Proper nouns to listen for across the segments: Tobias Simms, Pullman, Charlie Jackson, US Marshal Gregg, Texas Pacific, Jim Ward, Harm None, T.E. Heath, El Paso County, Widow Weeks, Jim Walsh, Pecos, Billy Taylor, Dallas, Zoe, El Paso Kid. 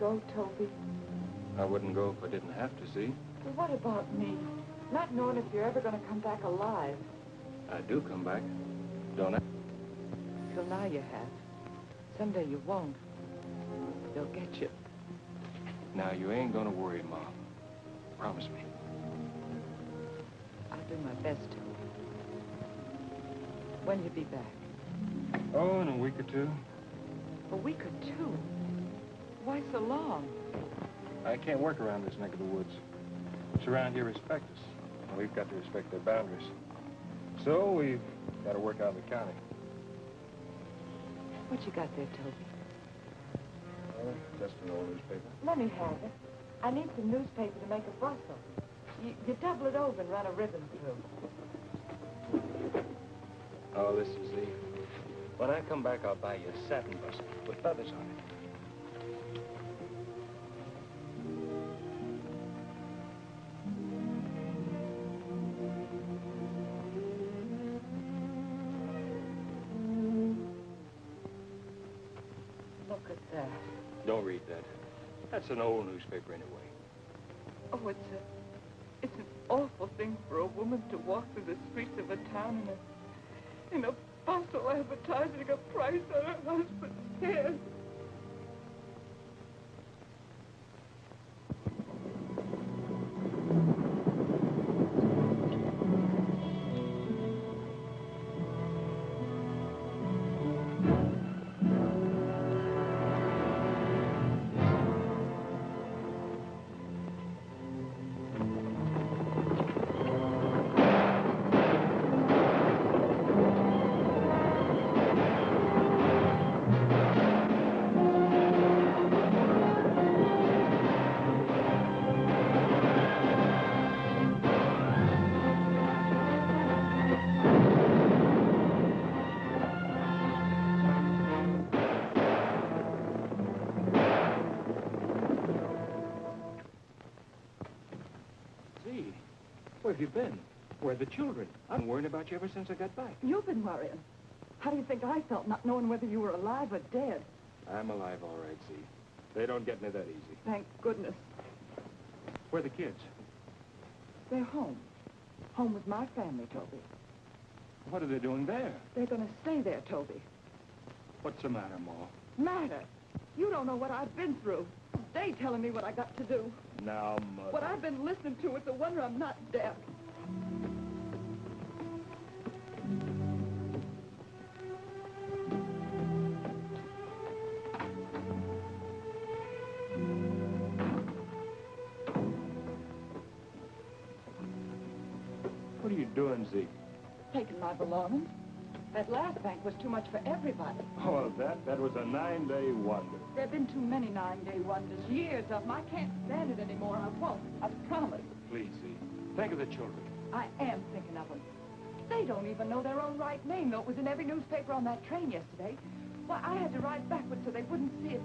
go, Toby? I wouldn't go if I didn't have to, see? But what about me? Not knowing if you're ever going to come back alive. I do come back, don't I? Till now you have. Someday you won't. They'll get you. Now, you ain't going to worry, Mom. Promise me. I'll do my best, Toby. When'll you be back? Oh, in a week or two. A week or two? Why so long? I can't work around this neck of the woods. It's around here respect us. And we've got to respect their boundaries. So we've got to work out of the county. What you got there, Toby? Oh, just an old newspaper. Let me have it. I need some newspaper to make a bustle. You double it over and run a ribbon through. Oh, this is the... When I come back, I'll buy you a satin bustle with feathers on it. It's an old newspaper anyway. Oh, it's an awful thing for a woman to walk through the streets of a town in a bustle advertising a price on her husband's head. Where have you been? Where are the children? I've been worrying about you ever since I got back. You've been worrying? How do you think I felt not knowing whether you were alive or dead? I'm alive all right, Z. They don't get me that easy. Thank goodness. Where are the kids? They're home. Home with my family, Toby. What are they doing there? They're going to stay there, Toby. What's the matter, Ma? Matter? You don't know what I've been through. They telling me what I got to do. Now, Mother. What I've been listening to, it's a wonder I'm not deaf. What are you doing, Zeke? Taking my belongings. That last bank was too much for everybody. Oh, that was a 9-day wonder. There have been too many 9-day wonders, years of them. I can't stand it anymore. I won't. I promise. Please, Zee. Think of the children. I am thinking of them. They don't even know their own right name, though it was in every newspaper on that train yesterday. Why, I had to ride backward so they wouldn't see it.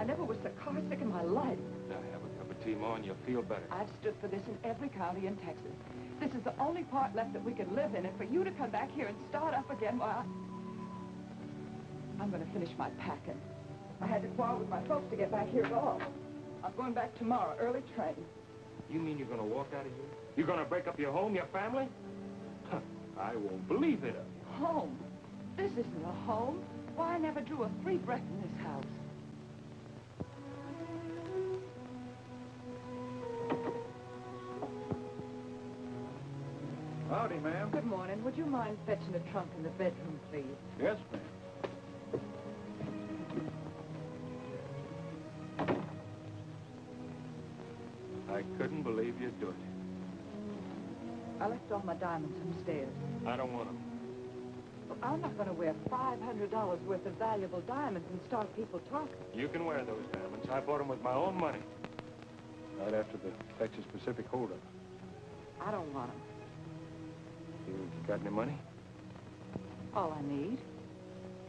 I never was so car sick in my life. Now, have a cup of tea, Ma, and you'll feel better. I've stood for this in every county in Texas. This is the only part left that we can live in, and for you to come back here and start up again, why, I'm going to finish my packing. I had to quarrel with my folks to get back here at all. I'm going back tomorrow, early train. You mean you're going to walk out of here? You're going to break up your home, your family? Huh, I won't believe it. Home? This isn't a home. Why, I never drew a free breath in this house. Howdy, ma'am. Good morning. Would you mind fetching a trunk in the bedroom, please? Yes, ma'am. I couldn't believe you'd do it. I left all my diamonds upstairs. I don't want them. Well, I'm not going to wear $500 worth of valuable diamonds and start people talking. You can wear those diamonds. I bought them with my own money. Right after the Texas Pacific holdup. I don't want them. You got any money? All I need.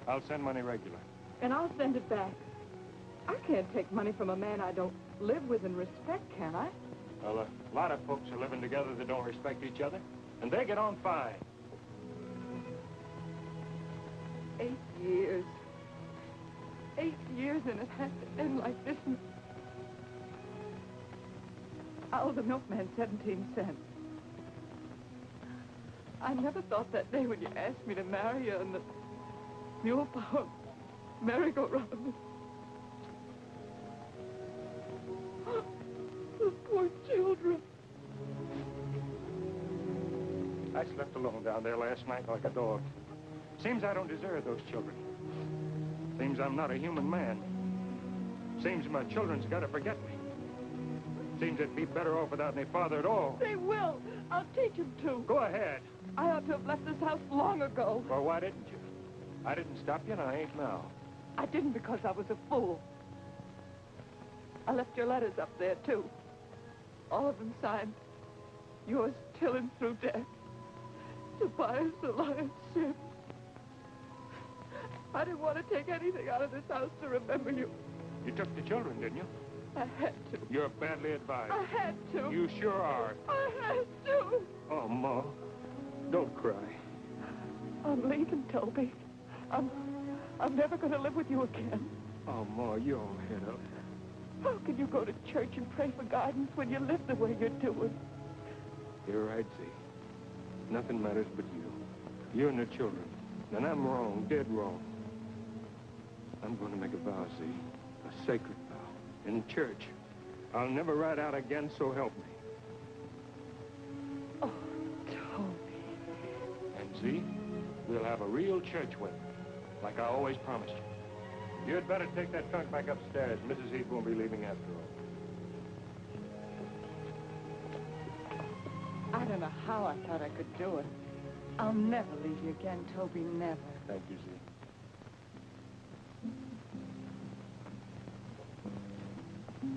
I'll send money regular. And I'll send it back. I can't take money from a man I don't live with and respect, can I? Well, a lot of folks are living together that don't respect each other, and they get on fine. 8 years. 8 years, and it has to end like this. owe the milkman 17 cents. I never thought that day when you asked me to marry you and the mule poem, merry-go-round. The poor children. I slept alone down there last night like a dog. Seems I don't deserve those children. Seems I'm not a human man. Seems my children's got to forget me. Seems they'd be better off without any father at all. They will. I'll teach them to. Go ahead. I ought to have left this house long ago. Well, why didn't you? I didn't stop you, and I ain't now. I didn't because I was a fool. I left your letters up there, too. All of them signed, yours till and through death. Tobias, Elias, Jim. I didn't want to take anything out of this house to remember you. You took the children, didn't you? I had to. You're badly advised. I had to. You sure are. I had to. Oh, Ma, don't cry. I'm leaving, Toby. I'm never going to live with you again. Oh, Ma, you're all head up. How can you go to church and pray for guidance when you live the way you're doing? You're right, Z. Nothing matters but you. You and the children. And I'm wrong, dead wrong. I'm going to make a vow, Z. A sacred vow. In church. I'll never ride out again, so help me. Oh, Toby. And Z, we'll have a real church wedding, like I always promised you. You'd better take that trunk back upstairs. Mrs. Heath won't be leaving after all. I don't know how I thought I could do it. I'll never leave you again, Toby, never. Thank you, Z.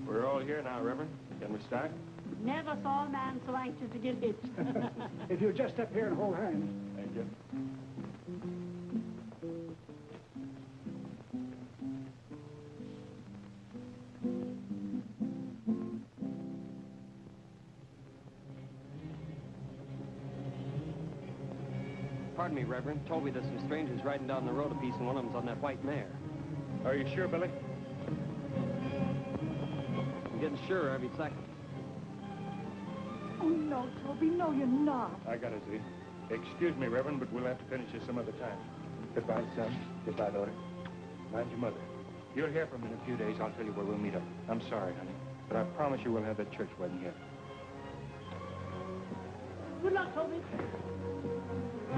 We're all here now, Reverend. Can we start? Never saw a man so anxious to get hitched. If you'll just step here and hold hands. Thank you. Pardon me, Reverend. Told me there's some strangers riding down the road a piece, and one of them's on that white mare. Are you sure, Billy? I'm getting surer every second. Oh, no, Toby. No, you're not. I gotta see. Excuse me, Reverend, but we'll have to finish this some other time. Goodbye, son. Goodbye, daughter. Mind your mother. You'll hear from me in a few days. I'll tell you where we'll meet up. I'm sorry, honey, but I promise you we'll have that church wedding here. Good luck, Toby. I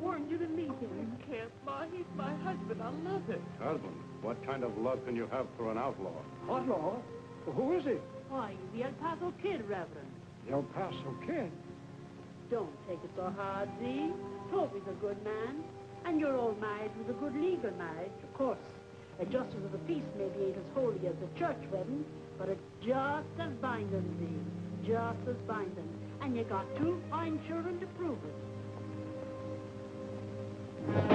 warned you to meet him. You can't, Ma. He's my husband. I love him. Husband? What kind of love can you have for an outlaw? Outlaw? Well, who is he? Why, he's the El Paso Kid, Reverend. The El Paso Kid? Don't take it so hard, Z. Toby's a good man. And your old marriage was a good legal marriage, of course. A justice of the peace maybe ain't as holy as the church wedding, but it's just as binding, Z. Just as binding. And you got two fine children to prove it.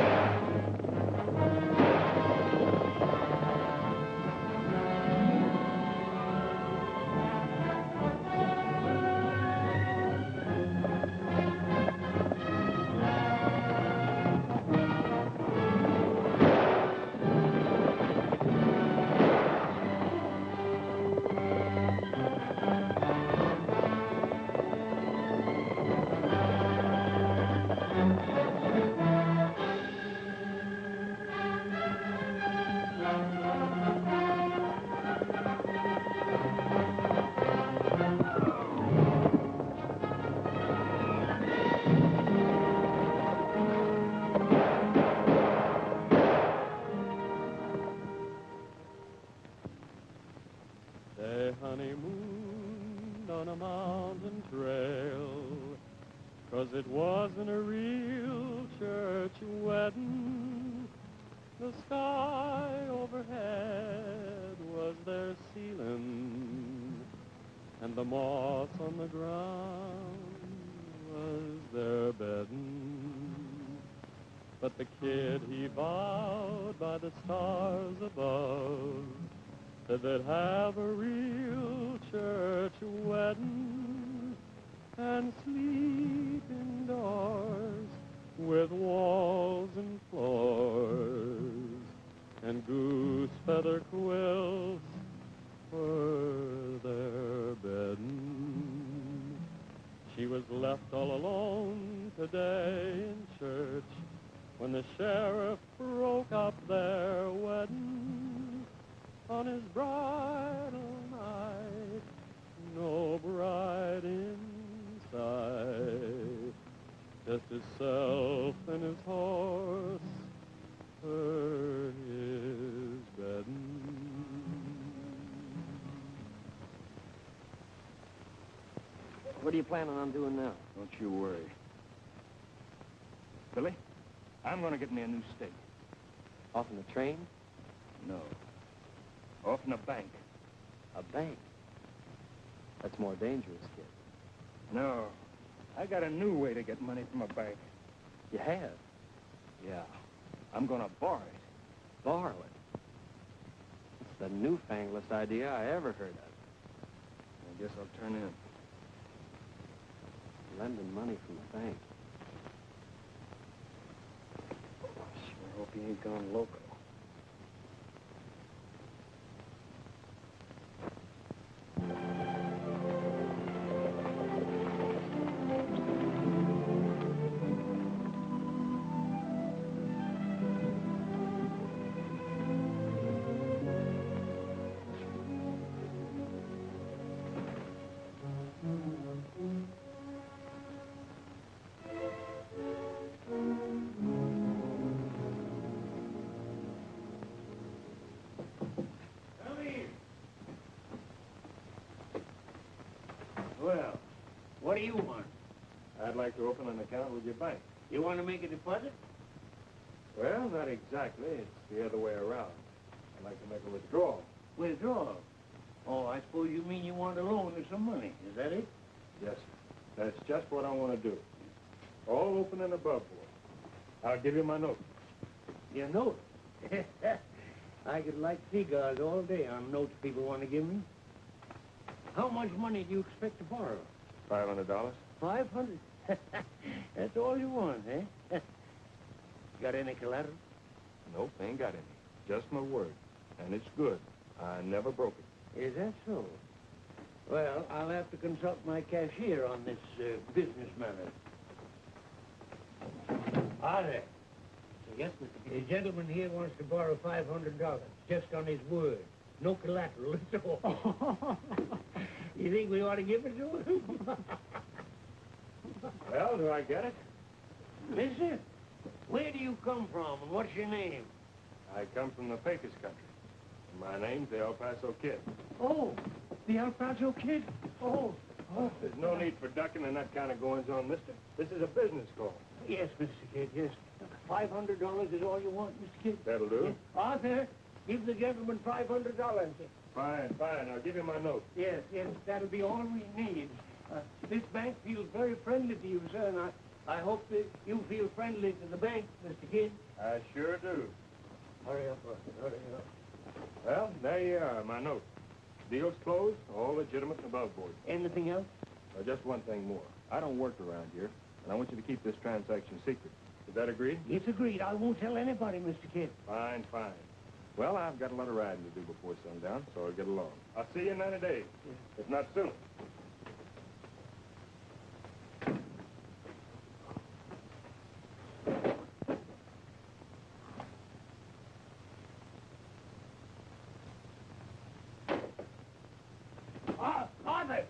It wasn't a real church wedding. The sky overhead was their ceiling, and the moss on the ground was their bedding. But the kid, he vowed by the stars above that they'd have a real church wedding. and sleep indoors with walls and floors and goose feather quilts for their bedding. She was left all alone today in church when the sheriff broke up their wedding on his bridal night. No bride inside, just himself and his horse for his bedding. What are you planning on doing now? Don't you worry. Billy, I'm going to get me a new stake. Off in the train? No. Off in a bank. A bank? That's more dangerous, kid. No. I got a new way to get money from a bank. You have? Yeah. I'm going to borrow it. Borrow it? It's the newfanglest idea I ever heard of. I guess I'll turn in. Lending money from a bank. Sure hope he ain't gone local. Well, what do you want? I'd like to open an account with your bank. You want to make a deposit? Well, not exactly. It's the other way around. I'd like to make a withdrawal. Withdrawal? Oh, I suppose you mean you want a loan or some money. Is that it? Yes, sir. That's just what I want to do. All open and above board. I'll give you my note. Your note? I could light cigars all day on notes people want to give me. How much money do you expect to borrow? $500. 500? That's all you want, eh? Got any collateral? Nope, ain't got any. Just my word. And it's good. I never broke it. Is that so? Well, I'll have to consult my cashier on this business matter. Hi there. Yes, Mr. King. The gentleman here wants to borrow $500, just on his word. No collateral at all. You think we ought to give it to him? Well, do I get it? Mister, where do you come from and what's your name? I come from the Pecos country. My name's the El Paso Kid. Oh, the El Paso Kid? Oh. There's no need for ducking and that kind of goings-on, mister. This is a business call. Yes, Mr. Kid, yes. $500 is all you want, Mr. Kid? That'll do. Yes. Arthur? Give the gentleman $500. Fine. I'll give you my note. Yes. That'll be all we need. This bank feels very friendly to you, sir, and I hope that you feel friendly to the bank, Mr. Kid. I sure do. Hurry up, Arthur. Well, there you are, my note. Deal's closed, all legitimate and above board. Anything else? Just one thing more. I don't work around here, and I want you to keep this transaction secret. Is that agreed? It's agreed. I won't tell anybody, Mr. Kid. Fine. Well, I've got a lot of riding to do before sundown, so I'll get along. I'll see you in 90 days, if not sooner. Arthur!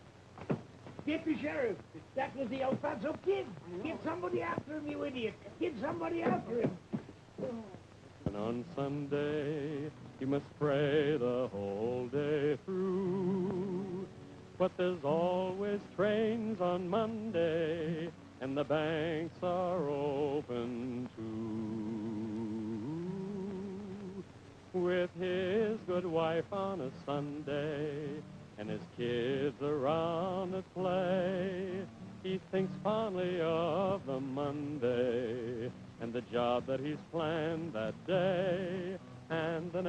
Get the sheriff. That was the El Paso Kid. Get somebody after him, you idiot. Get somebody after him. And on Sunday, you must pray the whole day through. But there's always trains on Monday, and the banks are open too. With his good wife on a Sunday, and his kids around at play, he thinks fondly of the Monday and the job that he's planned that day, and the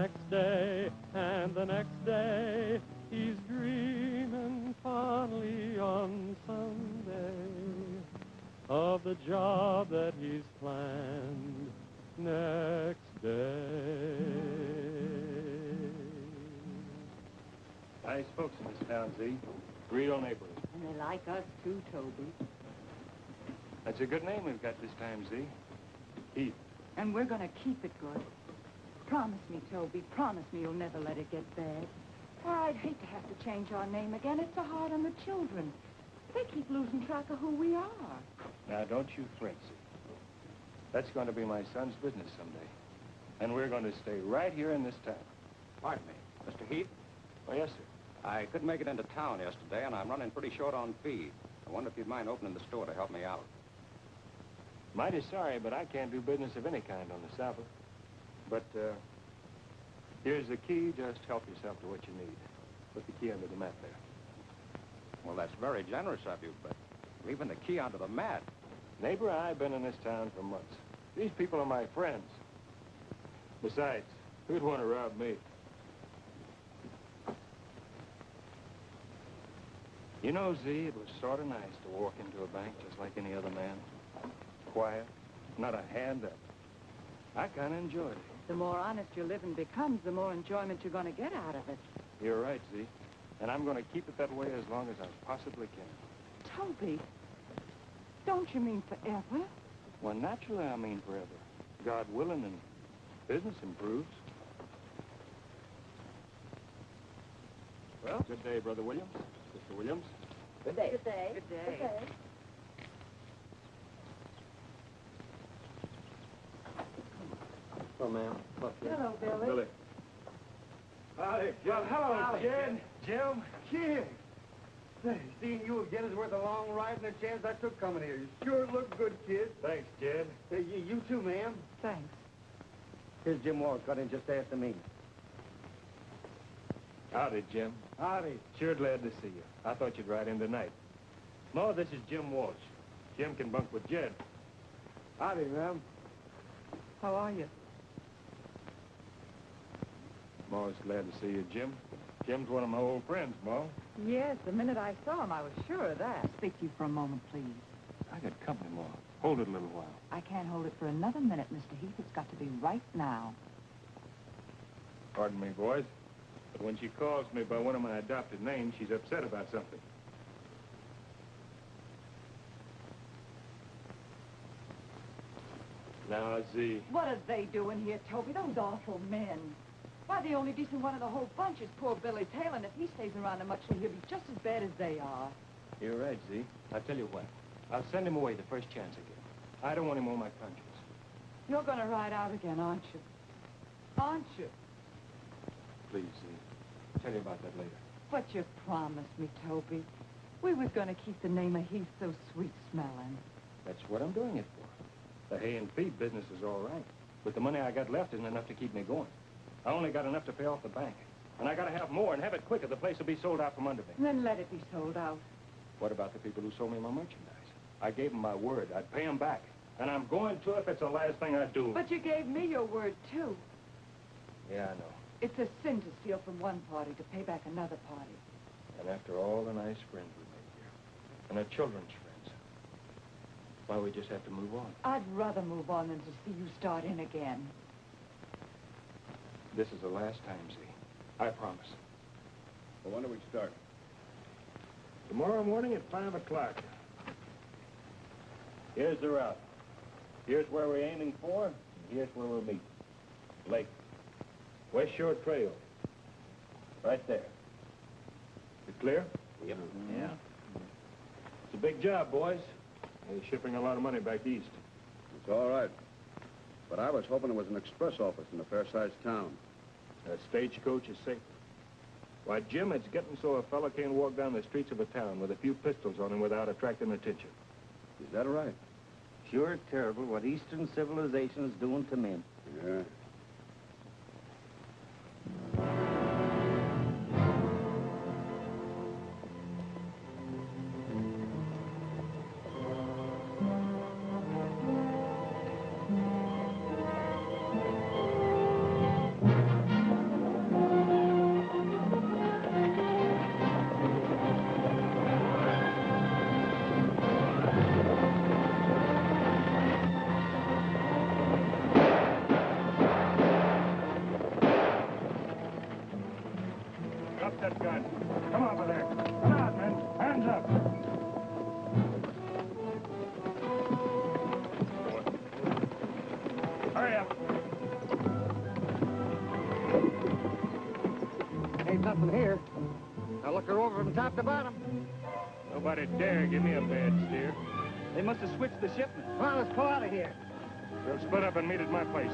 next day, he's dreaming fondly on Sunday of the job that he's planned next day. Nice folks in this town, Z. Real neighbors. And they like us too, Toby. That's a good name we've got this time, Z. Heath. And we're gonna keep it good. Promise me, Toby, promise me you'll never let it get bad. Why, I'd hate to have to change our name again. It's so hard on the children. They keep losing track of who we are. Now, don't you fret, Z. That's going to be my son's business someday. And we're going to stay right here in this town. Pardon me, Mr. Heath? Oh, yes, sir. I couldn't make it into town yesterday, and I'm running pretty short on feed. I wonder if you'd mind opening the store to help me out. Mighty sorry, but I can't do business of any kind on the Sabbath. But, here's the key. Just help yourself to what you need. Put the key under the mat there. Well, that's very generous of you, but leaving the key under the mat. Neighbor, I've been in this town for months. These people are my friends. Besides, who'd want to rob me? You know, Z, it was sort of nice to walk into a bank just like any other man. Quiet, not a hand up. I kind of enjoyed it. The more honest your living becomes, the more enjoyment you're going to get out of it. You're right, Z. And I'm going to keep it that way as long as I possibly can. Toby, don't you mean forever? Well, naturally I mean forever. God willing, and business improves. Well, good day, Brother Williams. Sister Williams. Good day. Good day. Good day. Good day. Hello, ma'am. Hello, Billy. Billy. Howdy, Jim. Well, hello, Jim. Jim. Jim. Say, seeing you again is worth a long ride and a chance I took coming here. You sure look good, kid. Thanks, Jim. Hey, you too, ma'am. Thanks. Here's Jim Ward cut in just after me. Howdy, Jim. Howdy. Sure glad to see you. I thought you'd ride in tonight. No, this is Jim Walsh. Jim can bunk with Jed. Howdy, ma'am. How are you? I'm always glad to see you, Jim. Jim's one of my old friends, Ma. Yes, the minute I saw him, I was sure of that. Speak to you for a moment, please. I got company, Ma. Hold it a little while. I can't hold it for another minute, Mr. Heath. It's got to be right now. Pardon me, boys. But when she calls me by one of my adopted names, she's upset about something. Now, Z. What are they doing here, Toby? Those awful men. Why, the only decent one of the whole bunch is poor Billy Taylor, and if he stays around them much, he'll be just as bad as they are. You're right, Z. I'll tell you what. I'll send him away the first chance I get. I don't want him on my conscience. You're going to ride out again, aren't you? Aren't you? Please, I'll tell you about that later. But you promised me, Toby. We was going to keep the name of Heath so sweet-smelling. That's what I'm doing it for. The hay and feed business is all right, but the money I got left isn't enough to keep me going. I only got enough to pay off the bank, and I got to have more and have it quicker. The place will be sold out from under me. Then let it be sold out. What about the people who sold me my merchandise? I gave them my word. I'd pay them back, and I'm going to if it's the last thing I do. But you gave me your word, too. Yeah, I know. It's a sin to steal from one party to pay back another party. And after all the nice friends we made here, and our children's friends, why, we just have to move on. I'd rather move on than to see you start in again. This is the last time, Z. I promise. Well, when do we start? Tomorrow morning at 5 o'clock. Here's the route. Here's where we're aiming for, and here's where we'll meet. Lake. West Shore Trail. Right there. You clear? Yep. Mm-hmm. Yeah. It's a big job, boys. They're shipping a lot of money back east. It's all right. But I was hoping it was an express office in a fair-sized town. A stagecoach is safe. Why, Jim, it's getting so a fellow can't walk down the streets of a town with a few pistols on him without attracting attention. Is that right? Sure terrible what Eastern civilization's doing to men. Yeah. left. Ain't nothing here. Now look her over from top to bottom. Nobody dare give me a bad steer. They must have switched the shipment. Well, let's pull out of here. We'll split up and meet at my place.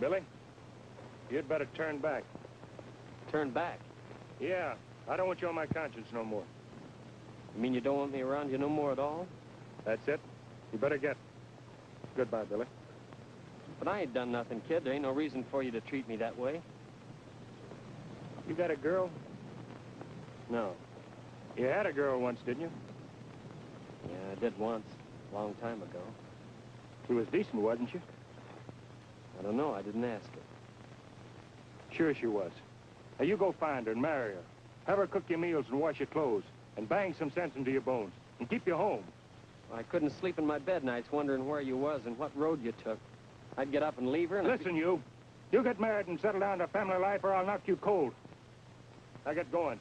Billy, you'd better turn back. Turn back? Yeah, I don't want you on my conscience no more. You mean you don't want me around you no more at all? That's it. You better get. Goodbye, Billy. But I ain't done nothing, kid. There ain't no reason for you to treat me that way. You got a girl? No. You had a girl once, didn't you? Yeah, I did once, a long time ago. She was decent, wasn't she? I don't know. I didn't ask her. Sure she was. Now, you go find her and marry her. Have her cook your meals and wash your clothes. And bang some sense into your bones. And keep you home. I couldn't sleep in my bed nights wondering where you was and what road you took. I'd get up and leave her and... Listen, you. You get married and settle down to family life or I'll knock you cold. Now get going.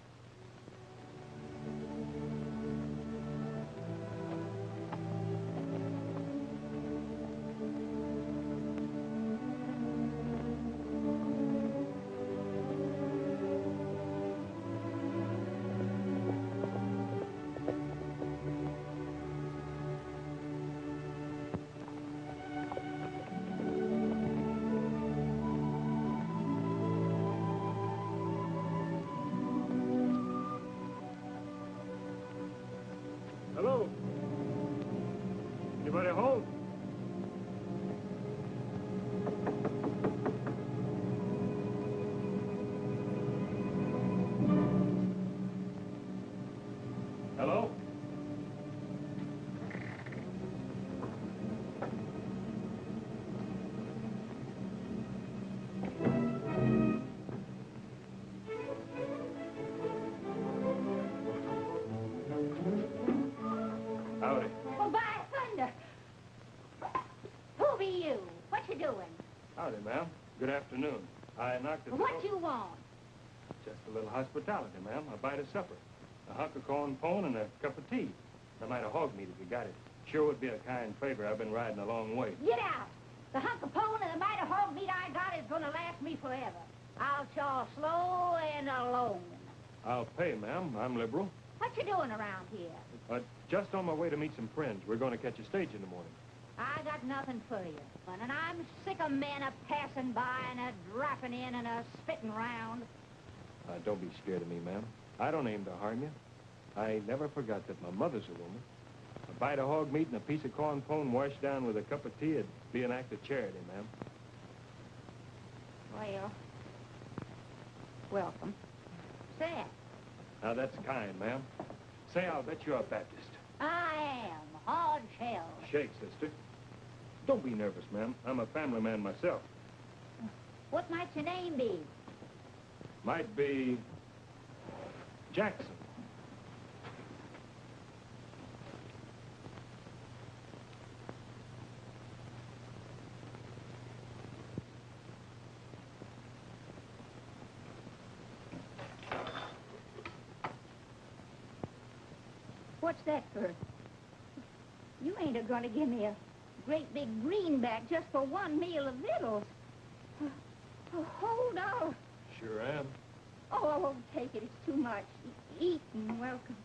Hello. Anybody home? Hello? Howdy, ma'am. Good afternoon. I knocked at the door. What you want? Just a little hospitality, ma'am. A bite of supper. A hunk of corn pone and a cup of tea. No matter hog meat if you got it. Sure would be a kind favor. I've been riding a long way. Get out. The hunk of pone and the bite of hog meat I got is going to last me forever. I'll chaw slow and alone. I'll pay, ma'am. I'm liberal. What you doing around here? Just on my way to meet some friends. We're going to catch a stage in the morning. I got nothing for you, and I'm sick of men a passing by and a dropping in and a spitting round. Don't be scared of me, ma'am. I don't aim to harm you. I never forgot that my mother's a woman. A bite of hog meat and a piece of corn pone washed down with a cup of tea would be an act of charity, ma'am. Well, welcome. Say it. Now, that's kind, ma'am. Say, I'll bet you're a Baptist. I am. Hard shell. Shake, sister. Don't be nervous, ma'am. I'm a family man myself. What might your name be? Might be... Jackson. What's that for? You ain't a-going to give me a great big greenback just for one meal of victuals. Oh, hold on. Sure am. Oh, I won't take it. It's too much. Eat and welcome.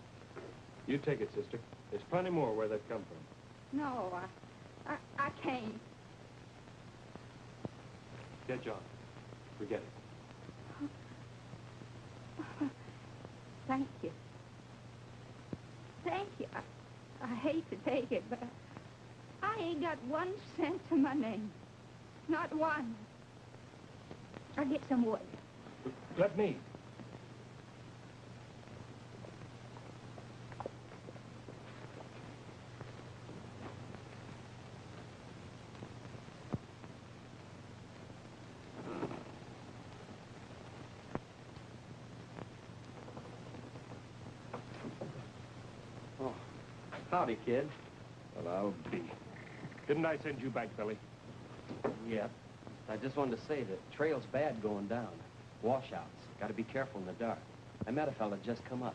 You take it, sister. There's plenty more where that come from. No, I can't. Get John. Forget it. Thank you. Thank you. I hate to take it, but I ain't got 1 cent to my name. Not one. I'll get some wood. Let me. Howdy, kid. Well, I'll be. Didn't I send you back, Billy? Yeah. I just wanted to say that trail's bad going down. Washouts. Got to be careful in the dark. I met a fella just come up.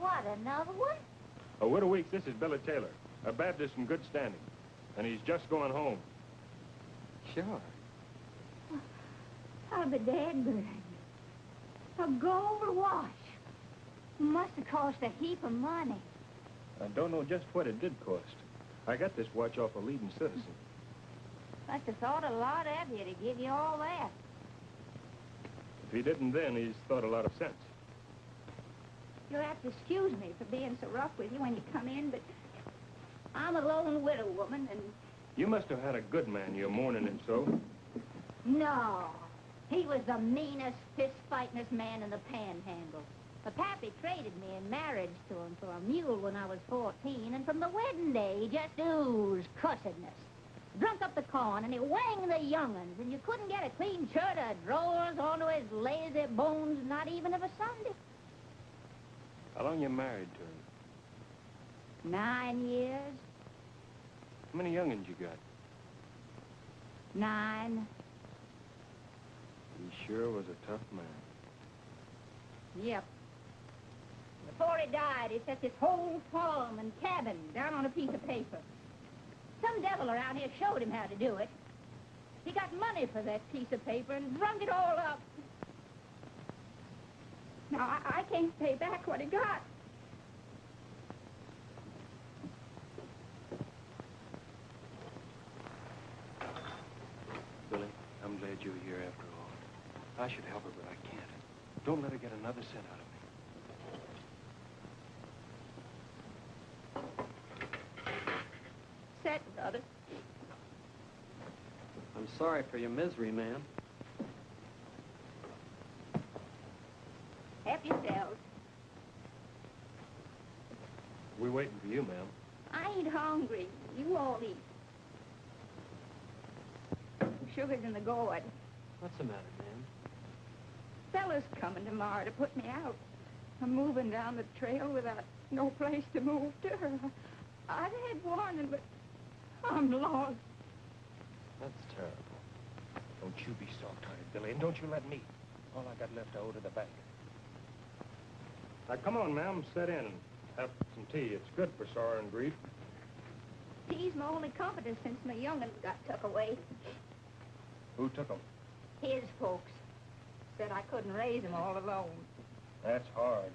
What, another one? Oh, Widow Weeks, this is Billy Taylor. A Baptist in good standing. And he's just going home. Sure. I'll be dead, Billy. A gold wash. Must have cost a heap of money. I don't know just what it did cost. I got this watch off a leading citizen. Must have thought a lot of you to give you all that. If he didn't then, he's thought a lot of sense. You'll have to excuse me for being so rough with you when you come in, but I'm a lone widow woman, and... You must have had a good man you're mourning him so. No. He was the meanest, fist-fightingest man in the panhandle. But Pappy traded me in marriage to him for a mule when I was 14, and from the wedding day, he just oozed cussedness. Drunk up the corn, and he whanged the young'uns, and you couldn't get a clean shirt of drawers onto his lazy bones, not even of a Sunday. How long you married to him? 9 years. How many young'uns you got? 9. He sure was a tough man. Yep. Before he died, he set this whole farm and cabin down on a piece of paper. Some devil around here showed him how to do it. He got money for that piece of paper and drunk it all up. Now, I can't pay back what he got. Billy, I'm glad you're here after all. I should help her, but I can't. Don't let her get another cent out of me. Brother. I'm sorry for your misery, ma'am. Help yourselves. We're waiting for you, ma'am. I ain't hungry. You all eat. Sugar's in the gourd. What's the matter, ma'am? Fella's coming tomorrow to put me out. I'm moving down the trail without no place to move to. I've had warning, but... I'm lost. That's terrible. Don't you be soft-hearted, Billy, and don't you let me. All I got left I owe to the bank. Now, come on, ma'am, sit in and have some tea. It's good for sorrow and grief. Tea's my only competence since my young'un got took away. Who took him? His folks. Said I couldn't raise him all alone. That's hard.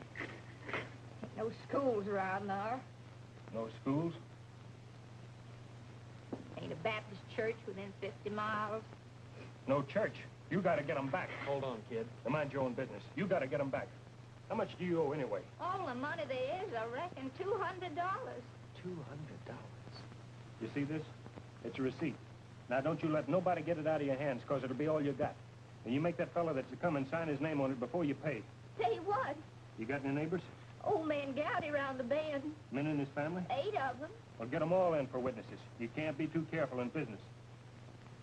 Ain't no schools around there. No schools? Ain't a Baptist church within 50 miles. No church. You gotta get them back. Hold on, kid. Now mind your own business. You gotta get them back. How much do you owe anyway? All the money there is, I reckon, $200. $200? You see this? It's a receipt. Now don't you let nobody get it out of your hands, cause it'll be all you got. And you make that fella that's to come and sign his name on it before you pay. Pay what? You got any neighbors? Old man Gowdy round the bend. Men in his family? 8 of them. Well, get them all in for witnesses. You can't be too careful in business.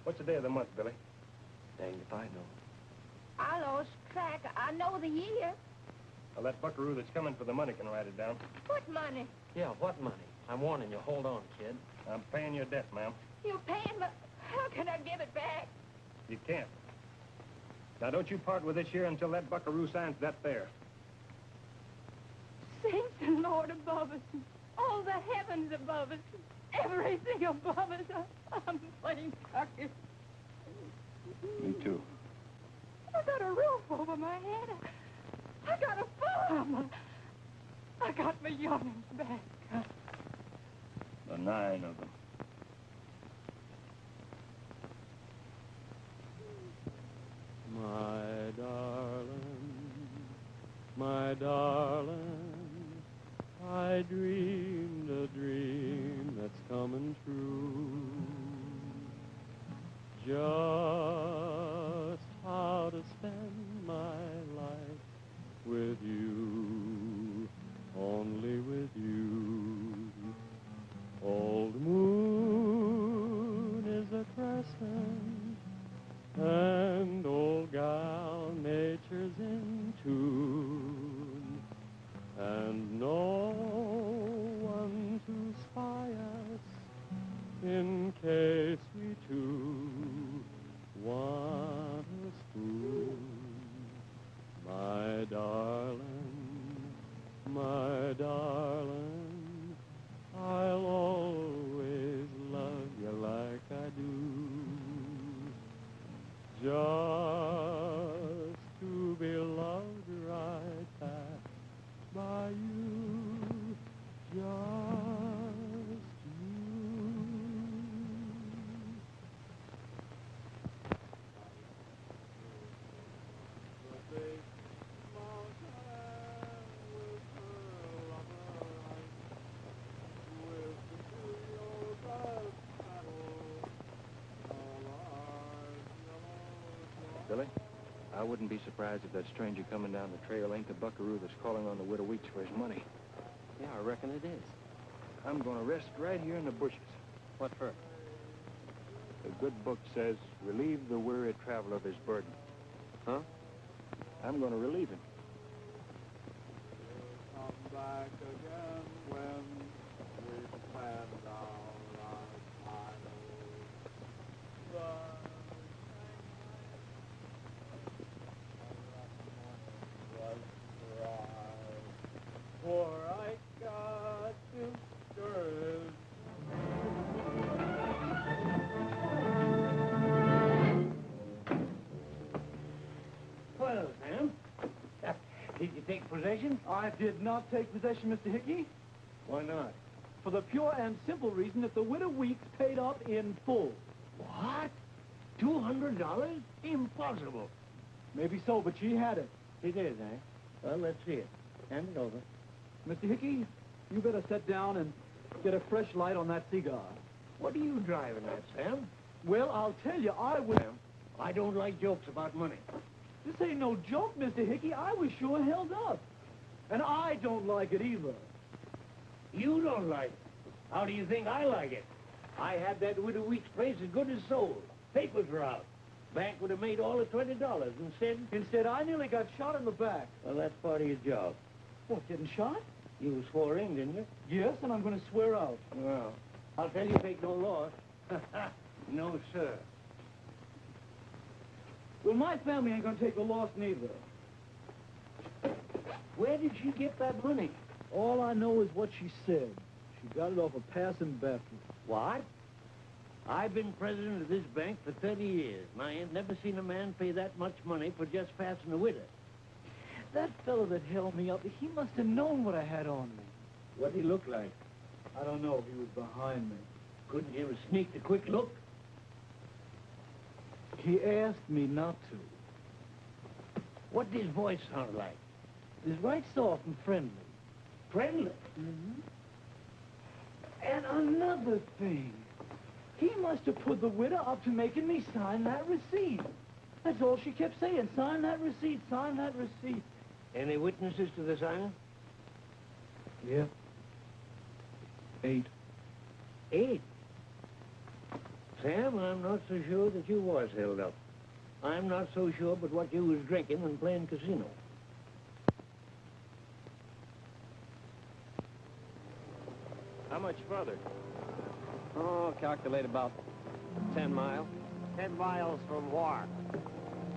What's the day of the month, Billy? Danged if I know. I lost track. I know the year. Well, that buckaroo that's coming for the money can write it down. What money? Yeah, what money? I'm warning you. Hold on, kid. I'm paying your debt, ma'am. You're paying me? How can I give it back? You can't. Now, don't you part with this here until that buckaroo signs that there. Thanks the Lord above us, all the heavens above us, everything above us. I'm playing suckers. Me too. I got a roof over my head. I got a farm. I got my youngins back. The 9 of them. My darling, my darling. I dreamed a dream that's coming true. Just how to spend my life with you, only with you. Old moon is a crescent, and old gal nature's in tune. And no in case we two want a spoon. My darling, I'll always love you like I do. Just to be loved right back by you. Just you. Billy, I wouldn't be surprised if that stranger coming down the trail ain't the buckaroo that's calling on the Widow Weeks for his money. Yeah, I reckon it is. I'm gonna rest right here in the bushes. What for? The good book says, relieve the weary traveler of his burden. Huh? I'm gonna relieve him. We'll come back again when we've planned our lives. For I got to serve. Well, Sam, did you take possession? I did not take possession, Mr. Hickey. Why not? For the pure and simple reason that the Widow Weeks paid up in full. What? $200? Impossible. Maybe so, but she had it. She did, eh? Well, let's see it. Hand it over. Mr. Hickey, you better sit down and get a fresh light on that cigar. What are you driving at, Sam? Well, I'll tell you, I was... Sam, I don't like jokes about money. This ain't no joke, Mr. Hickey. I was sure held up. And I don't like it either. You don't like it? How do you think I like it? I had that Widow Weeks place as good as sold. Papers were out. Bank would have made all the $20. Instead, I nearly got shot in the back. Well, that's part of your job. What, getting shot? You swore in, didn't you? Yes, and I'm going to swear out. Well, I'll tell you, take no loss. No, sir. Well, my family ain't going to take the loss neither. Where did she get that money? All I know is what she said. She got it off a passing Baptist. What? I've been president of this bank for 30 years, and I ain't never seen a man pay that much money for just passing a widow. That fellow that held me up, he must have known what I had on me. What'd he look like? I don't know. He was behind me. Couldn't you have sneaked a quick look? He asked me not to. What did his voice sound like? It was right soft and friendly. Friendly? Mm-hmm. And another thing. He must have put the widow up to making me sign that receipt. That's all she kept saying, sign that receipt, sign that receipt. Any witnesses to the signing? Yeah. 8. 8? Sam, I'm not so sure that you was held up. I'm not so sure but what you was drinking and playing casino. How much further? Oh, calculate about 10 miles. 10 miles from where?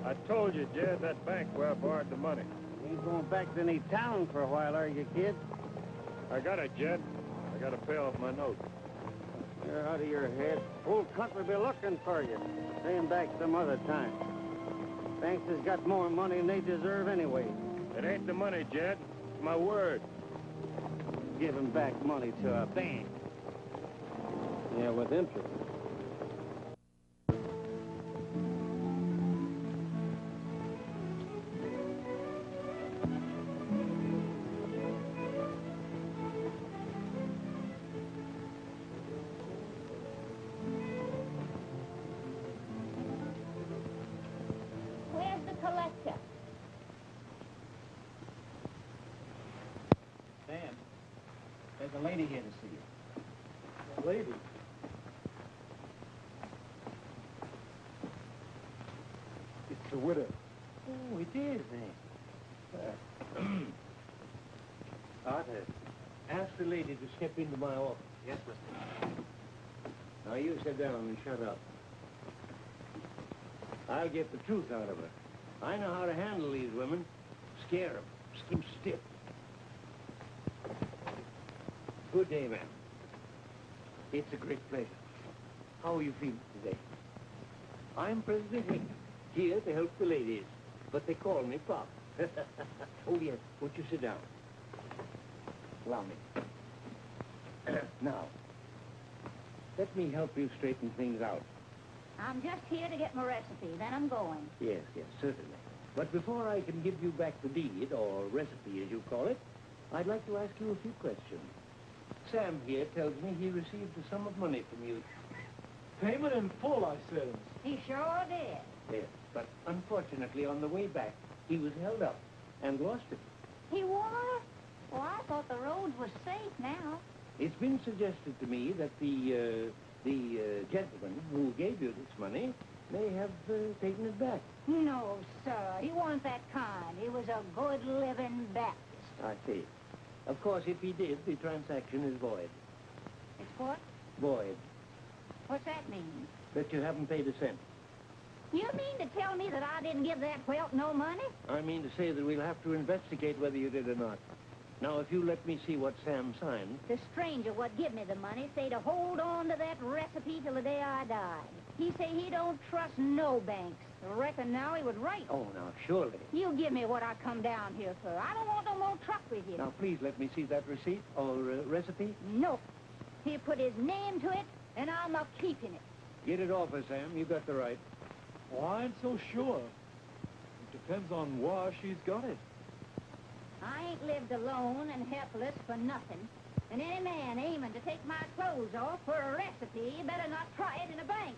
I told you, Jed, that bank where I borrowed the money. You ain't going back to any town for a while, are you, kid? I got it, Jed. I got to pay off my note. You're out of your head. Old country be looking for you. Pay him back some other time. Banks has got more money than they deserve anyway. It ain't the money, Jed. It's my word. Giving back money to a bank. Yeah, with interest. Where's the collector? Sam, there's a lady here to see you. A lady? The widow. Oh, it is, eh? Arthur, ask the lady to step into my office. Yes, mister. Now, you sit down and shut up. I'll get the truth out of her. I know how to handle these women. Scare them. Skin stiff. Good day, ma'am. It's a great pleasure. How are you feeling today? I'm President Hick, here to help the ladies, but they call me Pop. Oh, yes, won't you sit down? Allow me. Now, let me help you straighten things out. I'm just here to get my recipe, then I'm going. Yes, yes, certainly. But before I can give you back the deed, or recipe as you call it, I'd like to ask you a few questions. Sam here tells me he received a sum of money from you. Payment in full, I says. He sure did. Yes, but unfortunately, on the way back, he was held up and lost it. He was? Well, I thought the road was safe now. It's been suggested to me that the gentleman who gave you this money may have taken it back. No, sir. He wasn't that kind. He was a good living Baptist. I see. Of course, if he did, the transaction is void. It's what? Void. What's that mean? That you haven't paid a cent. You mean to tell me that I didn't give that whelp no money? I mean to say that we'll have to investigate whether you did or not. Now, if you let me see what Sam signed... The stranger what give me the money say to hold on to that recipe till the day I die. He say he don't trust no banks. I reckon now he was right. Oh, now, surely. You give me what I come down here for. I don't want no more truck with you. Now, please let me see that receipt or recipe. No. He put his name to it, and I'm not keeping it. Get it off her, Sam. You got the right. Well, I ain't so sure. It depends on why she's got it. I ain't lived alone and helpless for nothing. And any man aiming to take my clothes off for a recipe, you better not try it in a bank.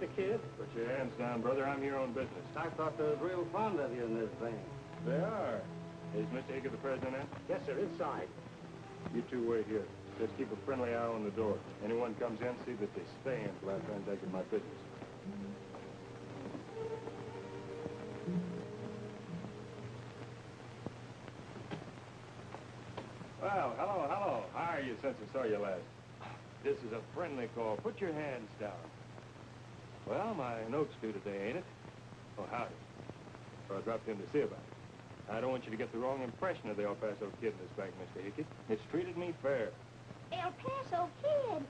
Mr. Kid? Put your hands down, brother. I'm here on business. I thought there was real fond of you in this thing. They are. Is Mr. Hickey the president in? Yes, sir. Inside. You two wait here. Just keep a friendly eye on the door. Anyone comes in, see that they stay in till I transact my business. Well, hello, hello. How are you since I saw you last? This is a friendly call. Put your hands down. Well, my note's due today, ain't it? Oh, howdy. So I dropped in to see about it. I don't want you to get the wrong impression of the El Paso Kid in this bank, Mr. Hickey. It's treated me fair. El Paso Kid?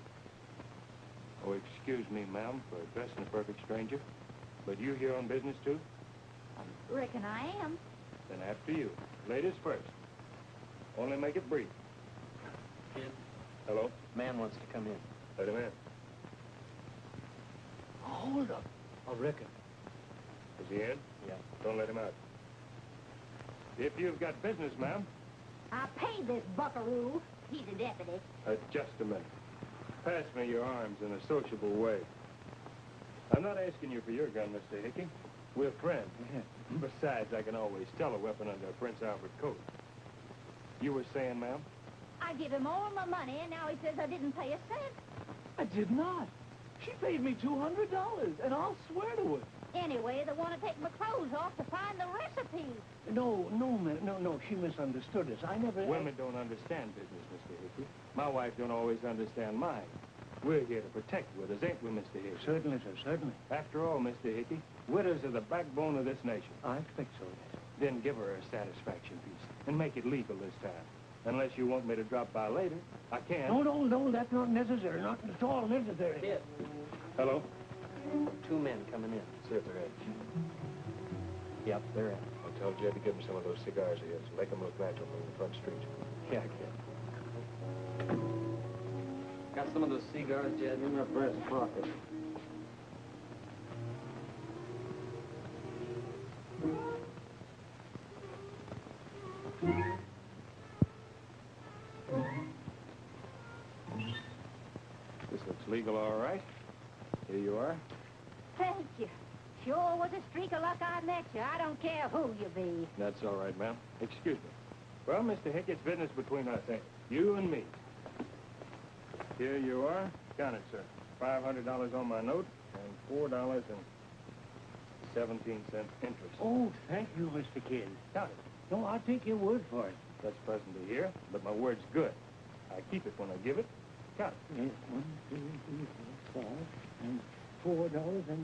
Oh, excuse me, ma'am, for addressing a perfect stranger. But you here on business, too? I reckon I am. Then after you. Ladies first. Only make it brief. Kid? Hello? Man wants to come in. Let him in. Hold up. I reckon. Is he in? Yeah. Don't let him out. If you've got business, ma'am. I paid this buckaroo. He's a deputy. Just a minute. Pass me your arms in a sociable way. I'm not asking you for your gun, Mr. Hickey. We're friends. Yeah. Besides, I can always tell a weapon under a Prince Albert coat. You were saying, ma'am? I give him all my money, and now he says I didn't pay a cent. I did not. She paid me $200, and I'll swear to it. Anyway, they want to take my clothes off to find the recipe. No, no, man, no, no, she misunderstood us. I never... Women don't understand business, Mr. Hickey. My wife don't always understand mine. We're here to protect widows, ain't we, Mr. Hickey? Certainly, sir, certainly. After all, Mr. Hickey, widows are the backbone of this nation. I expect so, yes. Then give her a satisfaction piece, and make it legal this time. Unless you want me to drop by later, I can. No, no, no, that's not necessary. Not at all necessary. Yes. Hello? Two men coming in. See if they're in. Yep, they're in. I'll tell Jed to give him some of those cigars he has. Make him look natural from the front street. Yeah, I can. Got some of those cigars, Jed, in my breast pocket. All right. Here you are. Thank you. Sure was a streak of luck I met you. I don't care who you be. That's all right, ma'am. Excuse me. Well, Mr. Hick, it's business between us, eh? You and me. Here you are. Count it, sir. $500 on my note and $4.17 interest. Oh, thank you, Mr. Kid. Count it. No, I'll take your word for it. That's present to hear, but my word's good. I keep it when I give it. Count it. Yes, 1, 2, 3, 4, 5, and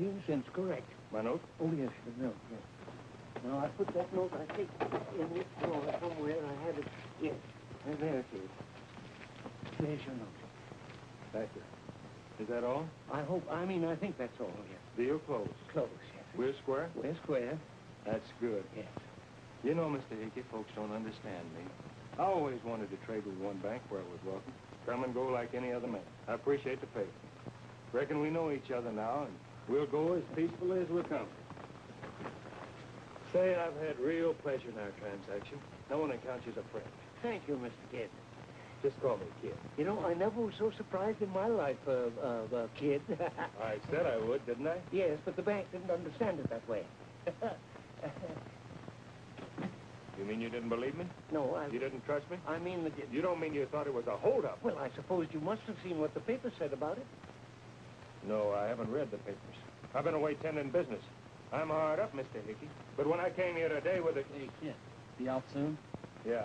$4.17, correct. My note? Oh, yes, the note, yes. Now, I put that note, I think, in this drawer somewhere. I had it, yes. And there it is. There's your note. Thank you. Is that all? I think that's all, yes. Deal closed. Closed, yes. We're square? We're square. That's good. Yes. You know, Mr. Hickey, folks don't understand me. I always wanted to trade with one bank where I was welcome. Come and go like any other man. I appreciate the favor. Reckon we know each other now, and we'll go as peacefully as we're coming. Say, I've had real pleasure in our transaction. No one accounts you as a friend. Thank you, Mr. Kid. Just call me Kid. You know, I never was so surprised in my life, Kid. I said I would, didn't I? Yes, but the bank didn't understand it that way. You mean you didn't believe me? No, You didn't trust me? I mean that... You don't mean you thought it was a hold-up? Well, I suppose you must have seen what the papers said about it. No, I haven't read the papers. I've been away tending business. I'm hard up, Mr. Hickey. But when I came here today with a... Hey, Kid, be out soon? Yeah.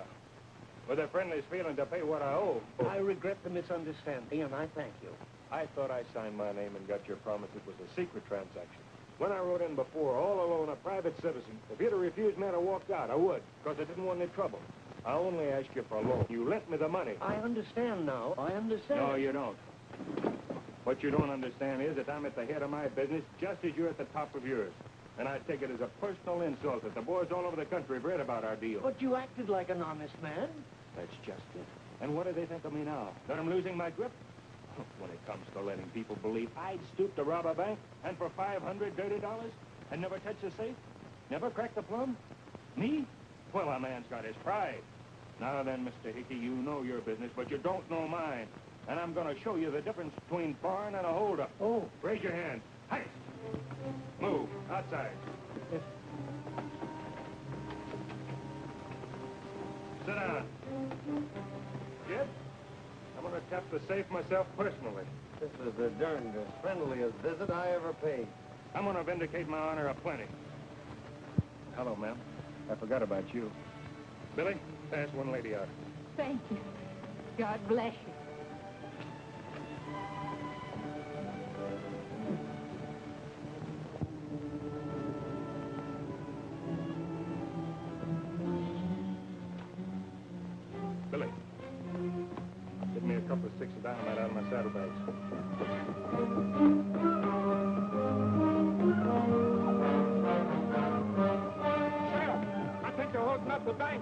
With a friendly feeling to pay what I owe. Oh. I regret the misunderstanding, and I thank you. I thought I signed my name and got your promise it was a secret transaction. When I rode in before, all alone, a private citizen, if you'd have refused me, I'd have walked out. I would, because I didn't want any trouble. I only asked you for a loan. You lent me the money. I understand now. I understand. No, you don't. What you don't understand is that I'm at the head of my business just as you're at the top of yours. And I take it as a personal insult that the boys all over the country have read about our deal. But you acted like an honest man. That's just it. And what do they think of me now? That I'm losing my grip? When it comes to letting people believe I'd stoop to rob a bank and for $500 dirty dollars and never touch the safe, never crack the plumb? Me? Well, a man's got his pride. Now then, Mr. Hickey, you know your business, but you don't know mine. And I'm going to show you the difference between barn and a holdup. Oh. Raise your hand. Hi. Move. Outside. Yes. Sit down. Kid, I'm going to tap the safe myself personally. This is the darndest, friendliest visit I ever paid. I'm going to vindicate my honor aplenty. Hello, ma'am. I forgot about you. Billy, pass one lady out. Thank you. God bless you. Dynamite out of my saddlebags. Sheriff, I think they're holding up the bank.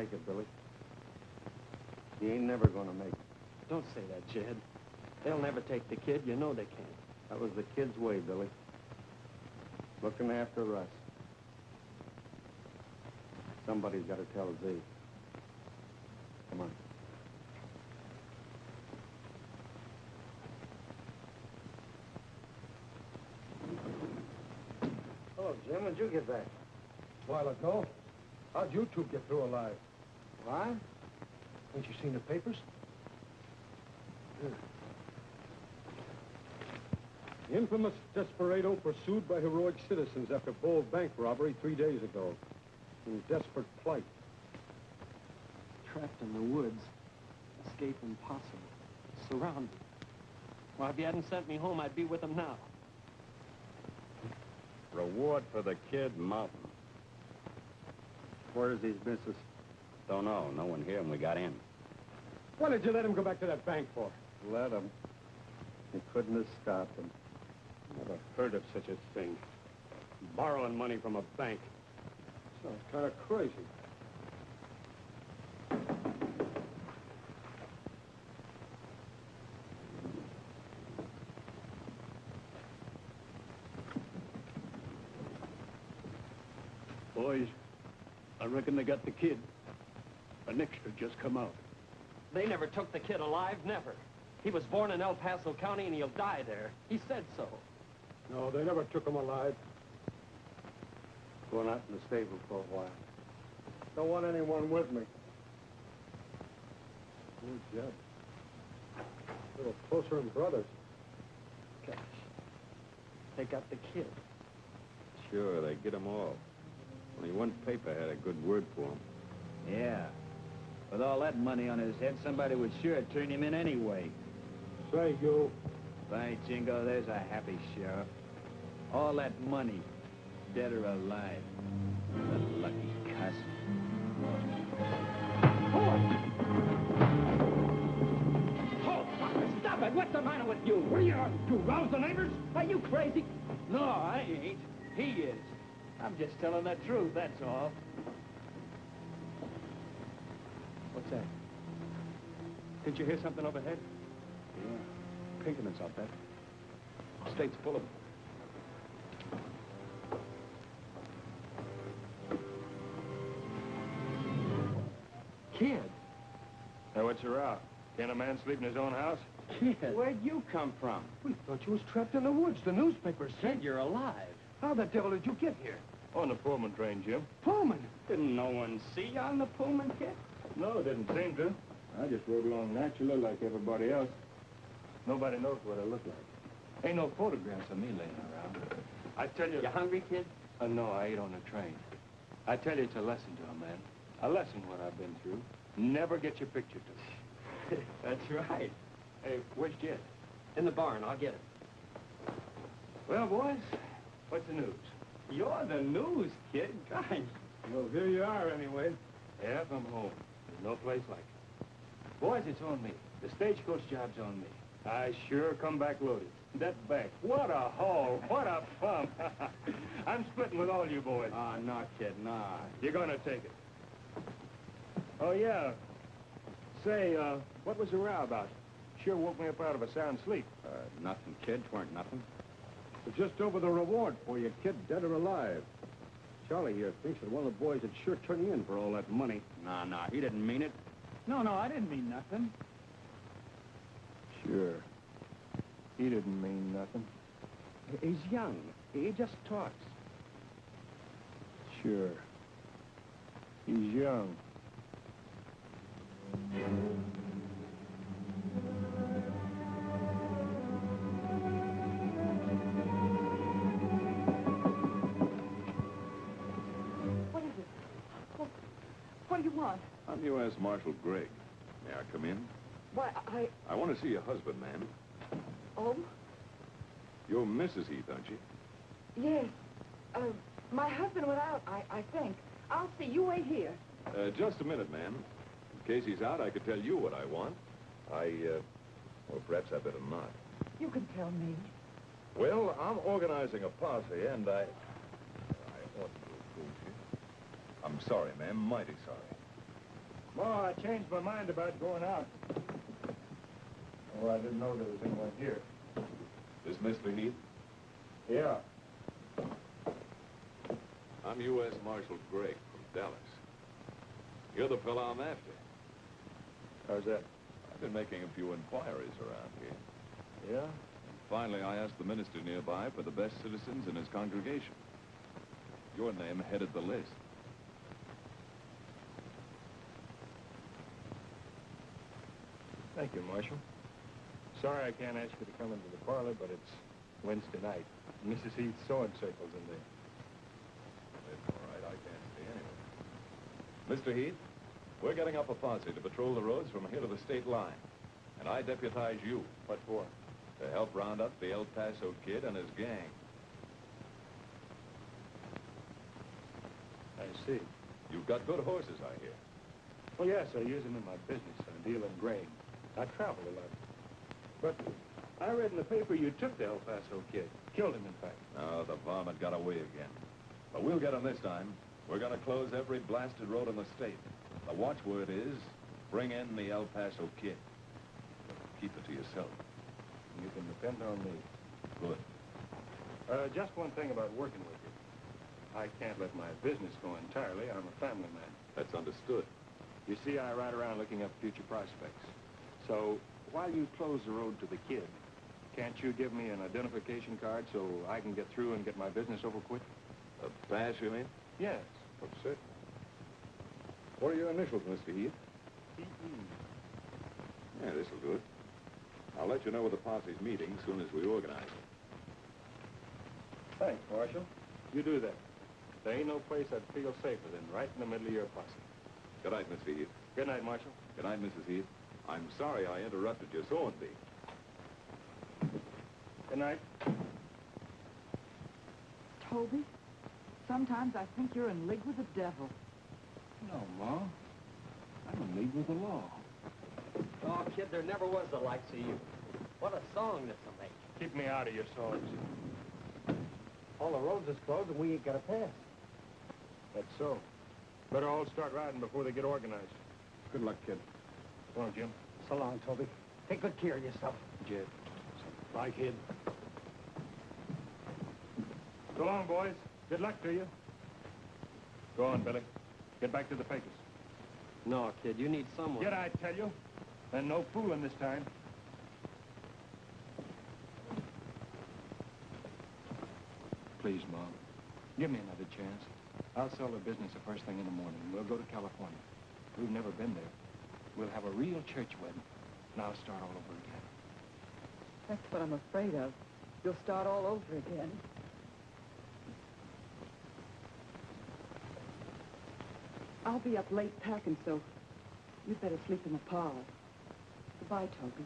make it, Billy. He ain't never gonna make it. Don't say that, Jed. They'll never take the kid. You know they can't. That was the kid's way, Billy. Looking after us. Somebody's got to tell Z. Come on. Hello, Jim. When'd you get back? A while ago. How'd you two get through alive? Why? Ain't you seen the papers? The infamous desperado pursued by heroic citizens after bold bank robbery 3 days ago. In desperate plight. Trapped in the woods. Escape impossible. Surrounded. Well, if you hadn't sent me home, I'd be with them now. Reward for the kid, Mountain. Where's these business? Don't know. No one here when we got in. Why did you let him go back to that bank for? Let him? You couldn't have stopped him. Never heard of such a thing. Borrowing money from a bank. Sounds kind of crazy. Boys, I reckon they got the kid. An extra just come out. They never took the kid alive, never. He was born in El Paso County and he'll die there. He said so. No, they never took him alive. Going out in the stable for a while. Don't want anyone with me. Good job. A little closer than brothers. Gosh. They got the kid. Sure, they get them all. Only one paper had a good word for him. Yeah. With all that money on his head, somebody would sure turn him in anyway. Say, you. By Jingo, there's a happy sheriff. All that money. Dead or alive. The lucky cuss. Hold! Hold, Parker, stop it! What's the matter with you? What are you on to? Rouse the neighbors? Are you crazy? No, I ain't. He is. I'm just telling the truth, that's all. What's that? Didn't you hear something overhead? Yeah. Pinkerman's out there. The state's full of them. Kid. Now, what's your route? Can't a man sleep in his own house? Kid. Where'd you come from? We thought you was trapped in the woods. The newspaper said you're alive. How the devil did you get here? On the Pullman train, Jim. Pullman? Didn't no one see you on the Pullman, kid? No, it didn't seem to. I just rode along natural like everybody else. Nobody knows what I look like. Ain't no photographs of me laying around. I tell you... You hungry, kid? No, I ate on the train. I tell you, it's a lesson to a man. A lesson what I've been through. Never get your picture took. That's right. Hey, where's Jed? In the barn. I'll get it. Well, boys, what's the news? You're the news, kid. Gosh. Well, here you are, anyway. Yeah, I'm home. There's no place like it. Boys, it's on me. The stagecoach job's on me. I sure come back loaded. That back. What a haul. What a bump. I'm splitting with all you boys. Ah, no, kid, nah. You're gonna take it. Oh, yeah. Say, what was the row about? Sure woke me up out of a sound sleep. Nothing, kid. 'Tweren't nothing. But just over the reward for you, kid, dead or alive. Charlie here thinks that one of the boys would sure turn you in for all that money. Nah, he didn't mean it. No, I didn't mean nothing. Sure. He didn't mean nothing. He's young. He just talks. Sure. He's young. What is it? What do you want? I'm US Marshal Gregg. May I come in? Why, I want to see your husband, ma'am. Oh? You're Mrs. Heath, aren't you? Yes. My husband went out, I think. I'll see you. Wait here. Just a minute, ma'am. In case he's out, I could tell you what I want. Well, perhaps I better not. You can tell me. Well, I'm organizing a posse, and I ought to approve you. I'm sorry, ma'am, mighty sorry. I changed my mind about going out. Oh, I didn't know there was anyone here. This Mr. Heath? Yeah. I'm U.S. Marshal Gregg from Dallas. You're the fellow I'm after. How's that? I've been making a few inquiries around here. Yeah? And finally, I asked the minister nearby for the best citizens in his congregation. Your name headed the list. Thank you, Marshal. Sorry I can't ask you to come into the parlor, but it's Wednesday night. Mrs. Heath sewing circles in there. It's all right. I can't see anyone. Mr. Heath, we're getting up a posse to patrol the roads from here to the state line. And I deputize you. What for? To help round up the El Paso Kid and his gang. I see. You've got good horses, I hear. Well, yes, I use them in my business. I deal in grain. I travel a lot. But I read in the paper you took the El Paso Kid. Killed him, in fact. No, the varmint got away again. But we'll get him this time. We're going to close every blasted road in the state. The watchword is, bring in the El Paso Kid. Keep it to yourself. You can depend on me. Good. Just one thing about working with you. I can't let my business go entirely. I'm a family man. That's understood. You see, I ride around looking up future prospects. So, while you close the road to the Kid, can't you give me an identification card so I can get through and get my business over quick? A pass, you mean? Yes. Oh, certainly. What are your initials, Mr. Heath? E.E. Yeah, this'll do it. I'll let you know where the posse's meeting as soon as we organize it. Thanks, Marshal. You do that. There ain't no place I'd feel safer than right in the middle of your posse. Good night, Mr. Heath. Good night, Marshal. Good night, Mrs. Heath. I'm sorry I interrupted your sewing bee. Good night. Toby, sometimes I think you're in league with the devil. No, Ma. I'm in league with the law. Oh, kid, there never was the likes of you. What a song this'll make. Keep me out of your songs. All the roads is closed and we ain't got a pass. That's so. Better all start riding before they get organized. Good luck, kid. Come on, Jim. So long, Toby. Take good care of yourself. Jim. Bye, kid. So long, boys. Good luck to you. Go on, Billy. Get back to the Pecos. No, kid. You need someone. Did I tell you? And no fooling this time. Please, Mom. Give me another chance. I'll sell the business the first thing in the morning. We'll go to California. We've never been there. We'll have a real church wedding, and I'll start all over again. That's what I'm afraid of. You'll start all over again. I'll be up late packing, so you'd better sleep in the parlor. Goodbye, Toby.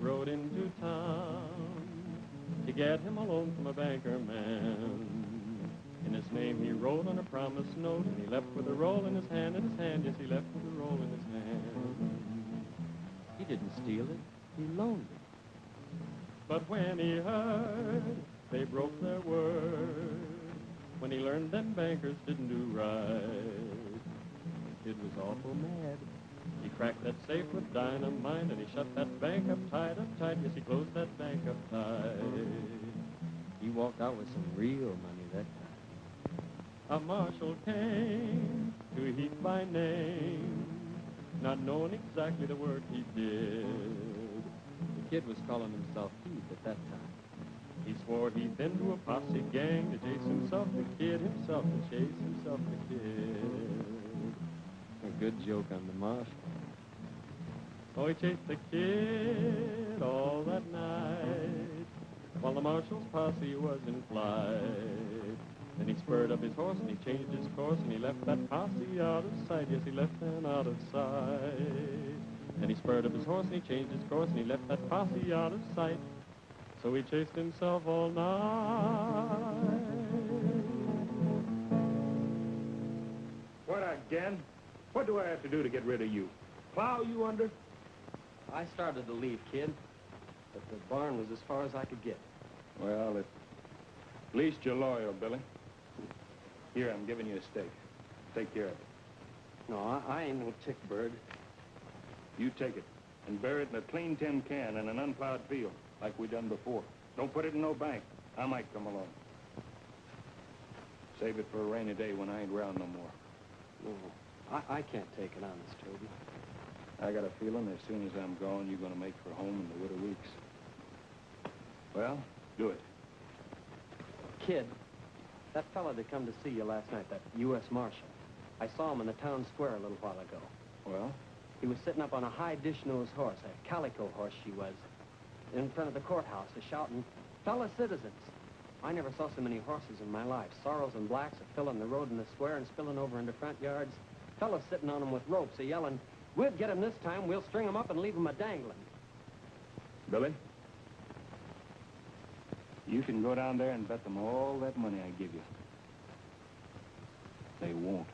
Rode into town to get him a loan from a banker man. In his name he wrote on a promise note, and he left with a roll in his hand, yes, he left with a roll in his hand. He didn't steal it, he loaned it. But when he heard, they broke their word. When he learned them bankers didn't do right, the kid was awful mad. He cracked that safe with dynamite, and he shut that bank up tight, yes, he closed that bank up tight. He walked out with some real money that time. A marshal came to Heath by name, not knowing exactly the work he did. The kid was calling himself Heath at that time. He swore he'd been to a posse gang to chase himself the kid, A good joke on the marshal. Oh, he chased the kid all that night while the marshal's posse was in flight. Then he spurred up his horse and he changed his course, and he left that posse out of sight. Yes, he left them out of sight. Then he spurred up his horse and he changed his course, and he left that posse out of sight. So he chased himself all night. What again? What do I have to do to get rid of you? Plow you under? I started to leave, kid, but the barn was as far as I could get. Well, at least you're loyal, Billy. Here, I'm giving you a steak. Take care of it. No, I ain't no chick bird. You take it and bury it in a clean tin can in an unplowed field, like we done before. Don't put it in no bank. I might come along. Save it for a rainy day when I ain't around no more. No, I can't take it on this, Toby. I got a feeling as soon as I'm gone, you're gonna make for home in the Widow Weeks. Well, do it. Kid, that fella that come to see you last night, that US Marshal, I saw him in the town square a little while ago. Well? He was sitting up on a high dish-nosed horse, a calico horse she was, in front of the courthouse, shouting, "Fellow citizens!" I never saw so many horses in my life. Sorrels and blacks are filling the road and the square and spilling over into front yards. Fellas sitting on them with ropes, a-yelling, "We'll get him this time. We'll string him up and leave him a-dangling." Billy? You can go down there and bet them all that money I give you. They won't.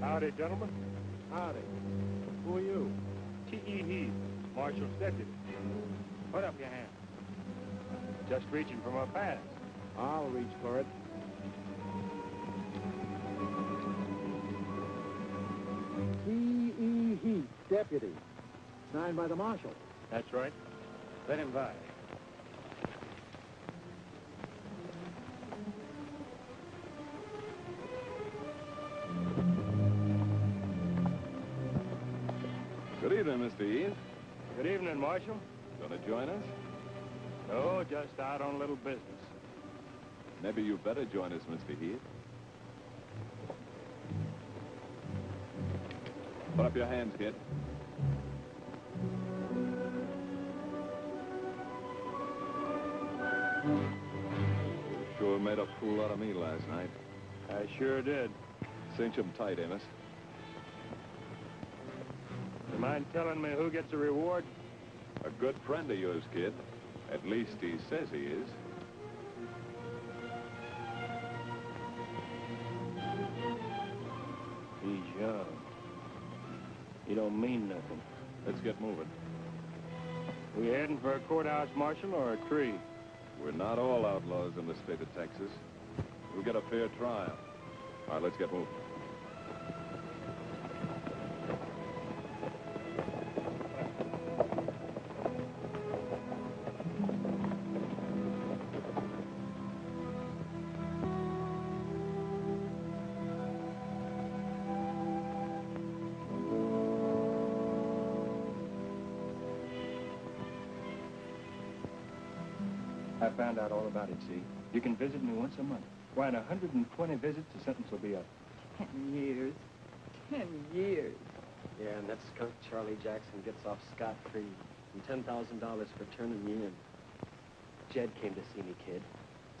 Howdy, gentlemen. Howdy. Who are you? T.E. Heath, Marshal's deputy. Put up your hand. Just reaching for my pants. I'll reach for it. T.E. Heath, deputy. Signed by the Marshal. That's right. Let him by. Good evening, Mr. Heath. Good evening, Marshal. Gonna join us? No, just out on a little business. Maybe you better join us, Mr. Heath. Put up your hands, kid. You sure made a fool out of me last night. I sure did. Cinch 'em tight, Amos. Mind telling me who gets the reward? A good friend of yours, kid. At least he says he is. He's young. He don't mean nothing. Let's get moving. We heading for a courthouse marshal or a tree? We're not all outlaws in the state of Texas. We'll get a fair trial. All right, let's get moving. I found out all about it, see? You can visit me once a month. Why, in 120 visits, the sentence will be up. 10 years. 10 years. Yeah, and that skunk Charlie Jackson gets off scot-free. And $10,000 for turning me in. Jed came to see me, kid.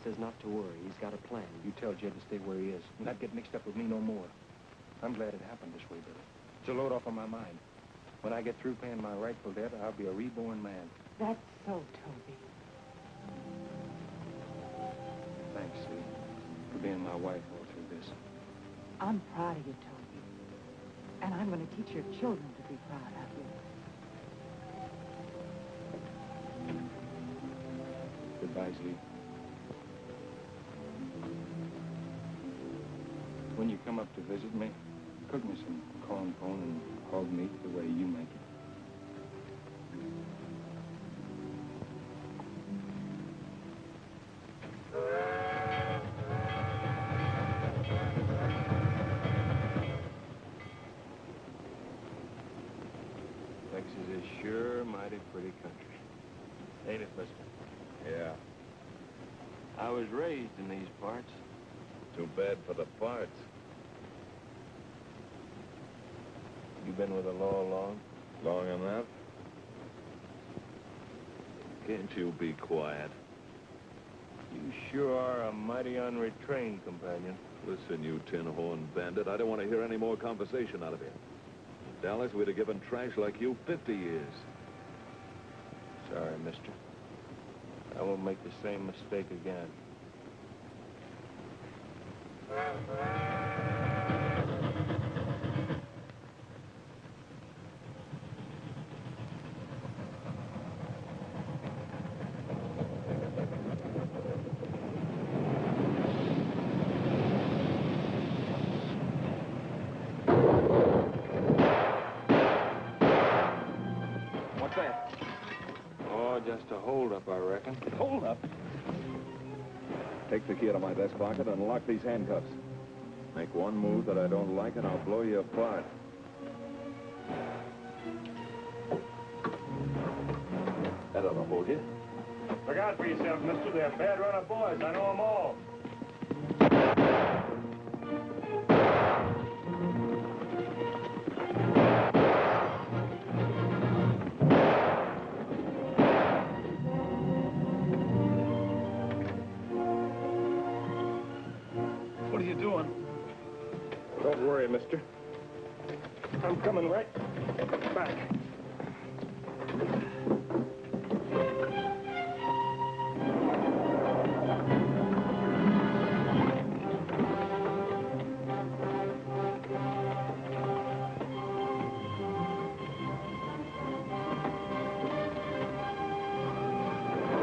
Says not to worry. He's got a plan. You tell Jed to stay where he is. Not get mixed up with me no more. I'm glad it happened this way, Billy. It's a load off of my mind. When I get through paying my rightful debt, I'll be a reborn man. That's so, Toby. Thanks, Sue, for being my wife all through this. I'm proud of you, Toby. And I'm going to teach your children to be proud of you. Goodbye, Sue. When you come up to visit me, cook me some corn pone and hog meat the way you make it. Pretty country. Ain't it, mister? Yeah. I was raised in these parts. Too bad for the parts. You been with the law long? Long enough. Can't you be quiet? You sure are a mighty unretrained companion. Listen, you tin horn bandit, I don't want to hear any more conversation out of you. In Dallas, we'd have given trash like you 50 years. Sorry, mister. I won't make the same mistake again. What's that? Oh, just a hold-up, I reckon. Hold-up? Take the key out of my vest pocket and lock these handcuffs. Make one move that I don't like and I'll blow you apart. That ought to hold you. Look out for yourself, mister. They're bad runner boys. I know them all. Mister, I'm coming right back.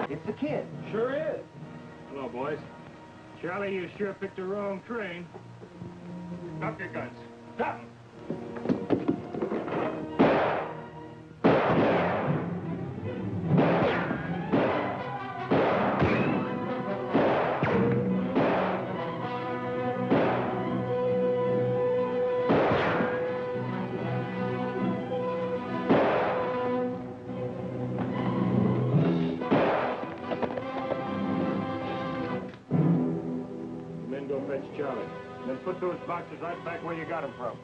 It's the kid. Sure is. Hello, boys. Charlie, you sure picked the wrong train. Drop your guns. Drop them. Men go fetch Charlie. Then put those boxes right back where you got them from.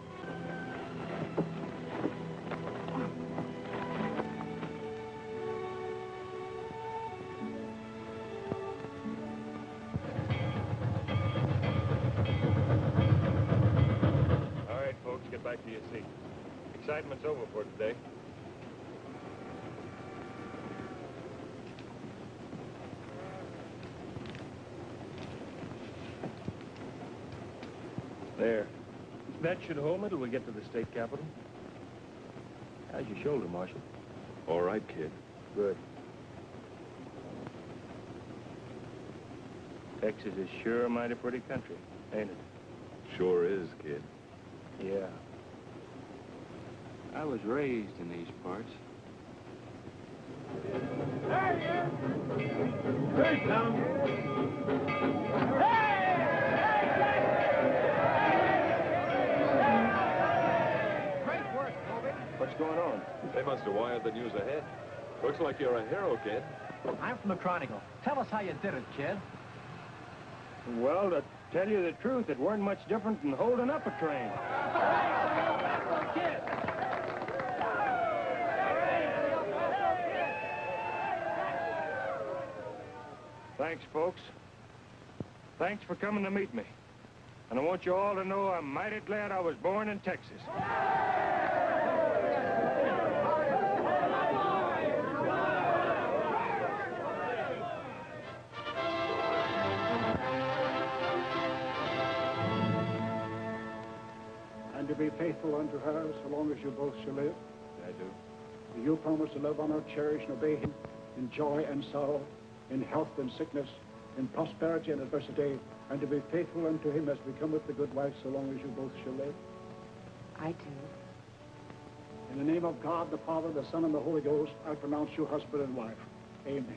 All right, folks, get back to your seats. Excitement's over for today. There. That should hold me till we get to the state capitol. How's your shoulder, Marshal? All right, kid. Good. Texas is sure a mighty pretty country, ain't it? Sure is, kid. Yeah. I was raised in these parts. Hey, you! Hey, Tom! Hey! What's going on? They must have wired the news ahead. Looks like you're a hero, kid. I'm from the Chronicle. Tell us how you did it, kid. Well, to tell you the truth, it weren't much different than holding up a train. Thanks, folks. Thanks for coming to meet me. And I want you all to know I'm mighty glad I was born in Texas. To be faithful unto her so long as you both shall live? I do. Do you promise to love, honor, cherish, and obey him in joy and sorrow, in health and sickness, in prosperity and adversity, and to be faithful unto him as becometh the good wife so long as you both shall live? I do. In the name of God, the Father, the Son, and the Holy Ghost, I pronounce you husband and wife. Amen.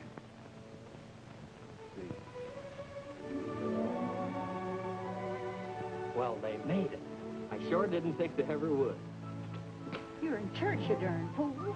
Well, they made it. I sure didn't think they ever would. You're in church, you darn fool.